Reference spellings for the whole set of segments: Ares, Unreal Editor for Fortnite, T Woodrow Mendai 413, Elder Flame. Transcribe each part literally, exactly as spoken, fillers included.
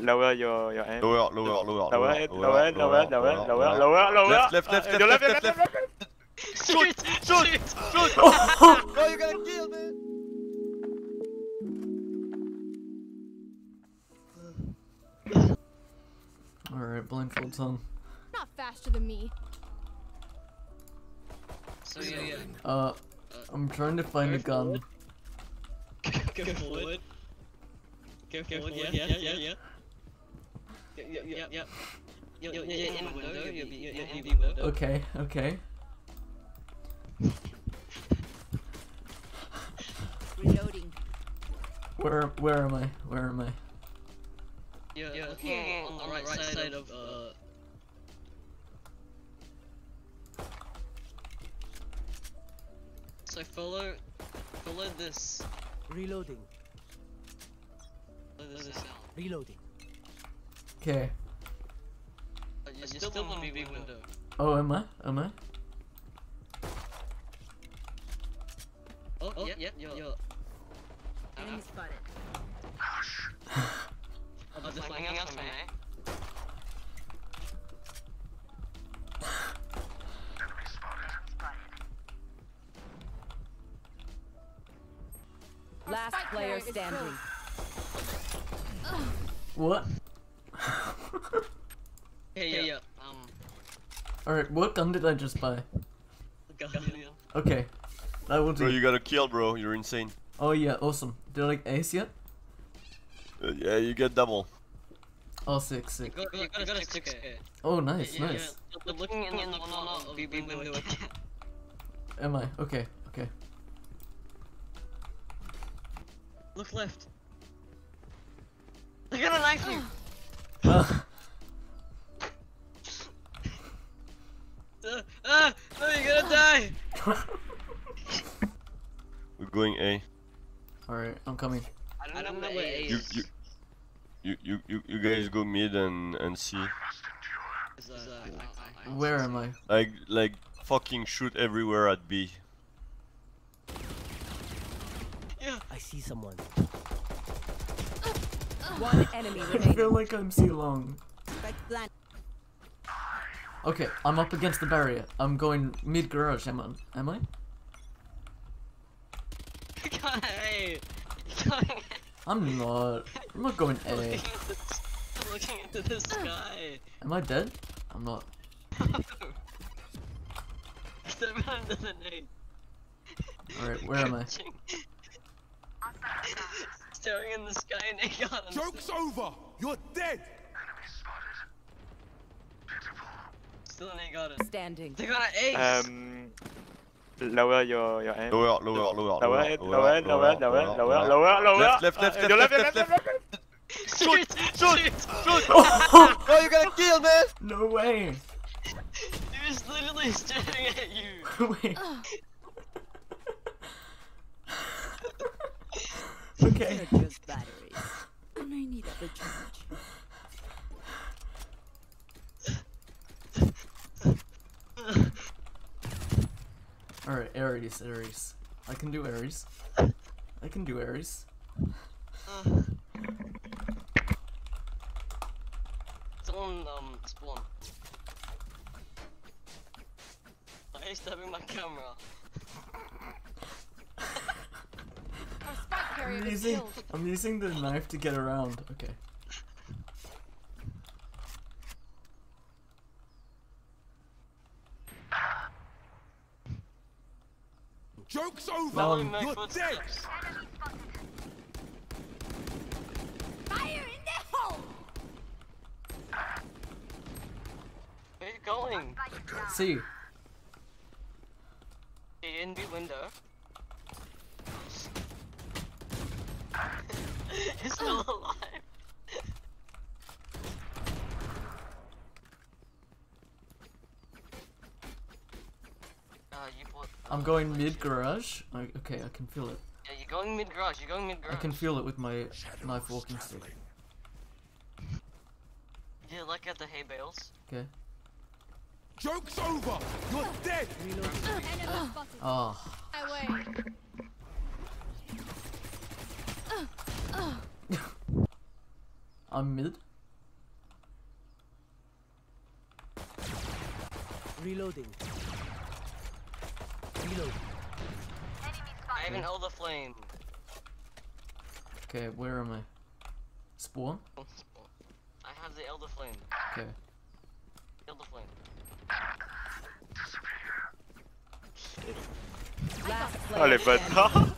Lower your your aim. Lower, lower, lower, lower, lower, lower, lower, lower, lower, lower, lower. Left, left, left, left, left, left, left. Shoot, shoot, shoot. No, you're gonna kill me. Alright, blindfold's on. Not faster than me. So yeah, yeah. Uh, I'm trying to find a gun. Go forward. Go forward, yeah, yeah, yeah, yeah. Yeah, yeah, yeah. You're in the window, you'll be in the window. Okay, okay. Reloading. Where, where am I? Where am I? Yeah, yeah, okay. On the right side of, uh... So follow, follow this. Reloading. Follow this sound. Reloading. Okay. Uh, you're, you're still on the B B window. Oh, am I? Am I? Oh, oh yep, yep, you're... you're... Enemy uh, spotted. Gosh. Oh, they're flying out from me. Enemy spotted. Last player standing. What? Hey, yeah, yeah. Um. Alright, what gun did I just buy? Okay. That will do. Bro, you got a kill, bro. You're insane. Oh, yeah, awesome. Did I like ace yet? Uh, yeah, you get double. Oh, sick, sick. You got, you got, you got a six K. Oh, nice, yeah, nice. Yeah, looking in the corner of the window. Am I? Okay, okay. Look left. They're gonna knife me. Uh. uh, ah, no, you're gonna die. We're going A. Alright, I'm coming. I don't, I don't know, know where A is. You, you, you, you, you guys go mid and, and C. Where am I? Like, like, fucking shoot everywhere at B. Yeah. I see someone. One enemy remaining. I feel like I'm C long. Okay, I'm up against the barrier. I'm going mid garage, am I? Am I? I'm not. I'm not going A. I'm looking, I'm looking into the sky. Am I dead? I'm not. Alright, where am I? Staring in the sky and they got him. Joke's over! You're dead! Enemy spotted. Beautiful. Still an A got him. Standing. They got an ace! Um... Lower your your aim. Lower, lower, lower, lower, lower, lower, lower, lower, lower, lower, lower. Left, left, left, left, left, left. Shoot, shoot, shoot! Oh, you're gonna kill me! No way! He was literally staring at you. Wait. Okay. Just batteries. I may need a recharge. Alright, Ares, Ares. I can do Ares. I can do Ares. Uh, someone, um, spawn. Why are you stabbing my camera? Our spike carrier I'm, using, is I'm using the knife to get around. Okay. Joke's over! No, no, you're dead! Fire in the hole! Where are you going? See you. In the window. He's still alive. I'm going mid garage. I, okay, I can feel it. Yeah, you're going mid garage. You're going mid garage. I can feel it with my knife walking stick. Yeah, like at the hay bales. Okay. Joke's over. You're dead. Oh. I'm mid. Reloading. Reloading. I have an Elder Flame. Okay, where am I? Spawn? Oh, spawn. I have the Elder Flame. Okay. Elder Flame. Allez, bâtard!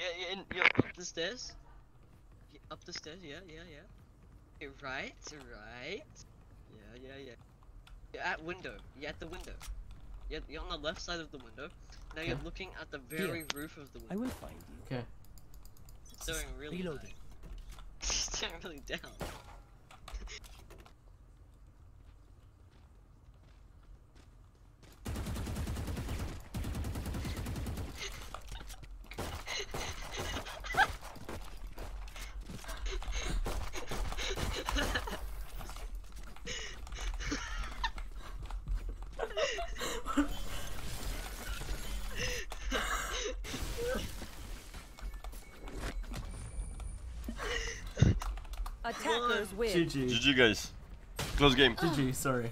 Yeah, you're up the stairs. You're up the stairs, yeah, yeah, yeah. You're right, right. Yeah, yeah, yeah. You're at window. You're at the window. You're, you're on the left side of the window. Now you're yeah. looking at the very yeah. roof of the window. I will find you. Okay. It's doing really Reloading. It's doing really down. Attackers win. G G. G G guys. Close game. G G, sorry.